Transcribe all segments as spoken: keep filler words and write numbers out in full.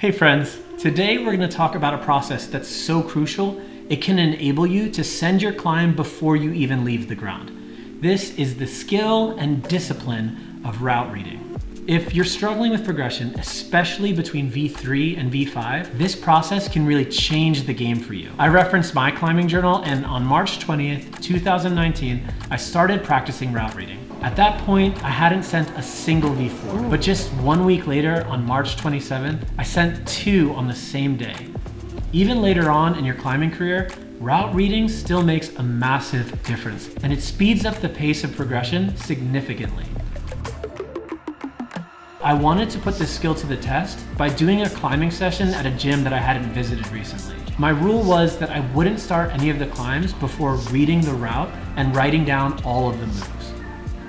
Hey friends, today we're going to talk about a process that's so crucial it can enable you to send your climb before you even leave the ground. This is the skill and discipline of route reading. If you're struggling with progression, especially between V three and V five, this process can really change the game for you. I referenced my climbing journal, and on March twentieth, two thousand nineteen, I started practicing route reading. At that point, I hadn't sent a single V four, but just one week later on March twenty-seventh, I sent two on the same day. Even later on in your climbing career, route reading still makes a massive difference, and it speeds up the pace of progression significantly. I wanted to put this skill to the test by doing a climbing session at a gym that I hadn't visited recently. My rule was that I wouldn't start any of the climbs before reading the route and writing down all of the moves.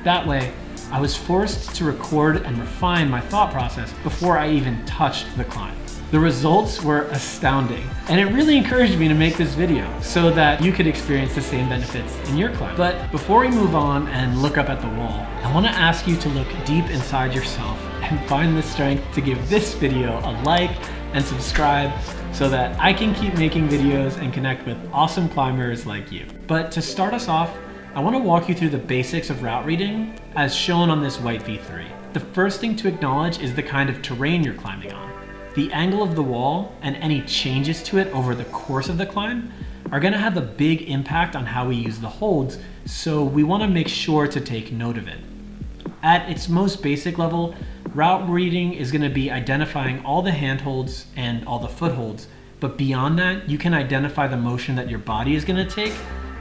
That way, I was forced to record and refine my thought process before I even touched the climb. The results were astounding, and it really encouraged me to make this video so that you could experience the same benefits in your climb. But before we move on and look up at the wall, I want to ask you to look deep inside yourself and find the strength to give this video a like and subscribe so that I can keep making videos and connect with awesome climbers like you. But to start us off, I want to walk you through the basics of route reading as shown on this white V three. The first thing to acknowledge is the kind of terrain you're climbing on. The angle of the wall and any changes to it over the course of the climb are going to have a big impact on how we use the holds, so we want to make sure to take note of it. At its most basic level, route reading is going to be identifying all the handholds and all the footholds, but beyond that, you can identify the motion that your body is going to take.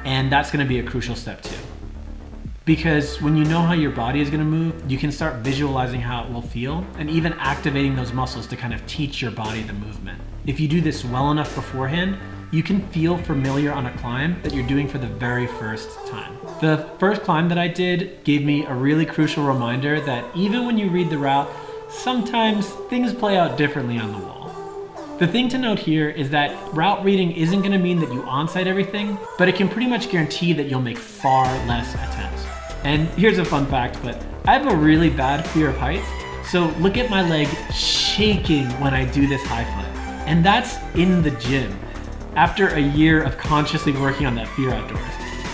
And that's going to be a crucial step too. Because when you know how your body is going to move, you can start visualizing how it will feel and even activating those muscles to kind of teach your body the movement. If you do this well enough beforehand, you can feel familiar on a climb that you're doing for the very first time. The first climb that I did gave me a really crucial reminder that even when you read the route, sometimes things play out differently on the wall. The thing to note here is that route reading isn't going to mean that you onsite everything, but it can pretty much guarantee that you'll make far less attempts. And here's a fun fact, but I have a really bad fear of heights, so look at my leg shaking when I do this high flip. And that's in the gym, after a year of consciously working on that fear outdoors.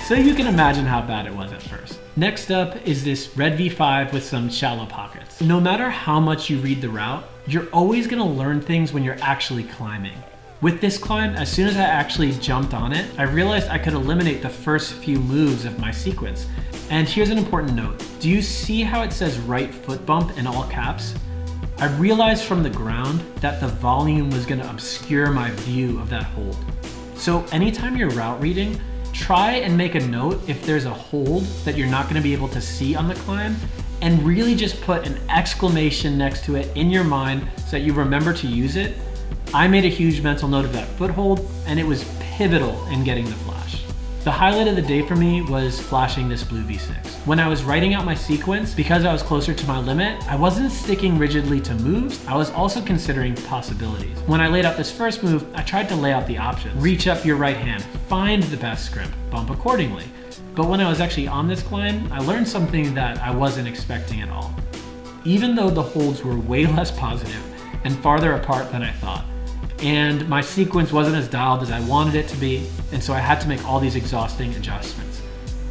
So you can imagine how bad it was at first. Next up is this red V five with some shallow pockets. No matter how much you read the route, you're always gonna learn things when you're actually climbing. With this climb, as soon as I actually jumped on it, I realized I could eliminate the first few moves of my sequence. And here's an important note. Do you see how it says right foot bump in all caps? I realized from the ground that the volume was gonna obscure my view of that hold. So anytime you're route reading, try and make a note if there's a hold that you're not gonna be able to see on the climb, and really just put an exclamation next to it in your mind so that you remember to use it. I made a huge mental note of that foothold, and it was pivotal in getting the flash. The highlight of the day for me was flashing this blue V six. When I was writing out my sequence, because I was closer to my limit, I wasn't sticking rigidly to moves, I was also considering possibilities. When I laid out this first move, I tried to lay out the options. Reach up your right hand, find the best grip, bump accordingly. But when I was actually on this climb, I learned something that I wasn't expecting at all. Even though the holds were way less positive and farther apart than I thought, and my sequence wasn't as dialed as I wanted it to be, and so I had to make all these exhausting adjustments,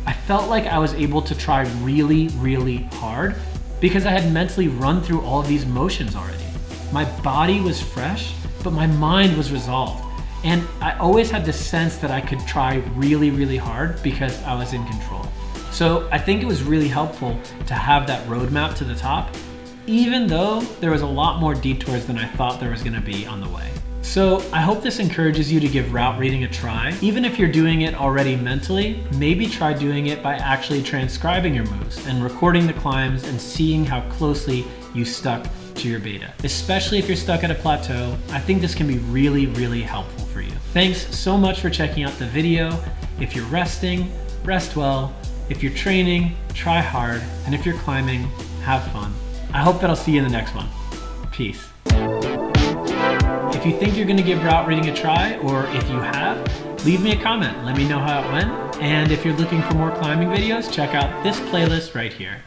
I felt like I was able to try really, really hard because I had mentally run through all of these motions already. My body was fresh, but my mind was resolved. And I always had this sense that I could try really, really hard because I was in control. So I think it was really helpful to have that roadmap to the top, even though there was a lot more detours than I thought there was gonna be on the way. So I hope this encourages you to give route reading a try. Even if you're doing it already mentally, maybe try doing it by actually transcribing your moves and recording the climbs and seeing how closely you stuck to your beta. Especially if you're stuck at a plateau, I think this can be really, really helpful for you. Thanks so much for checking out the video. If you're resting, rest well. If you're training, try hard. And if you're climbing, have fun. I hope that I'll see you in the next one. Peace. If you think you're gonna give route reading a try, or if you have, leave me a comment. Let me know how it went. And if you're looking for more climbing videos, check out this playlist right here.